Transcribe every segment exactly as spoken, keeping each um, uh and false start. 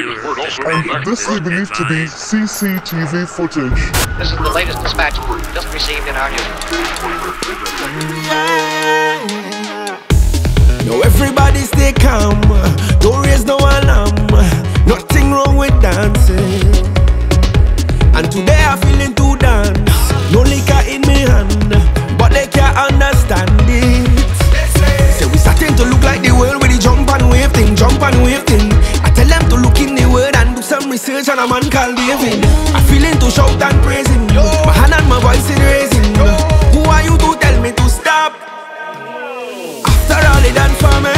And this is believed to be C C T V footage. This is the latest dispatch just received in our news. Now everybody stay calm, don't raise no alarm, nothing wrong with dancing. And today I'm feeling to dance, no liquor in me hand, but they can't understand it. Say we starting to look like the world with the jump and wave thing, jump and wave thing. To look in the word and do some research on a man called David. I feeling to shout and praise him. My hand and my voice is raising. Who are you to tell me to stop? After all it done for me,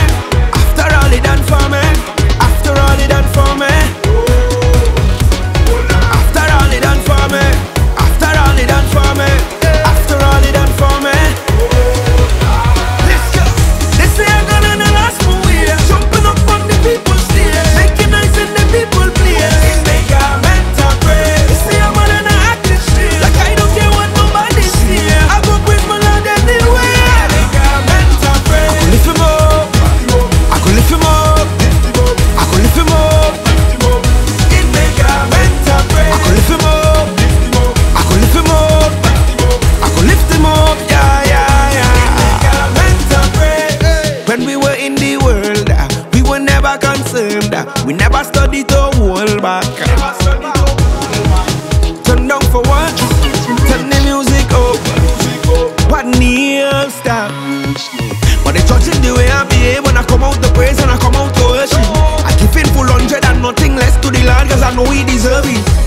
after all it done for me, after all it done for me, after all it done for me, after all it done for me, after all it done for me. Let's go. They say I'm gonna the last movie, jumping up on the people. People please, it's the garment of praise. See I'm on an active street, like I don't care what nobody see. I work with my Lord anyway. The garment of praise. I could lift him up, I could lift him up, I could lift him up. In the garment of praise, I could lift him up, I could lift him up, I could lift him up. Yeah, yeah, yeah. In the garment of praise. When we were in the world, we were never concerned. We never studied to hold back. Turn down for what? Turn the music up. What needs stop? But they judging the way I behave when I come out to praise and I come out to worship. I give in full hundred and nothing less to the Lord, cause I know He deserves it.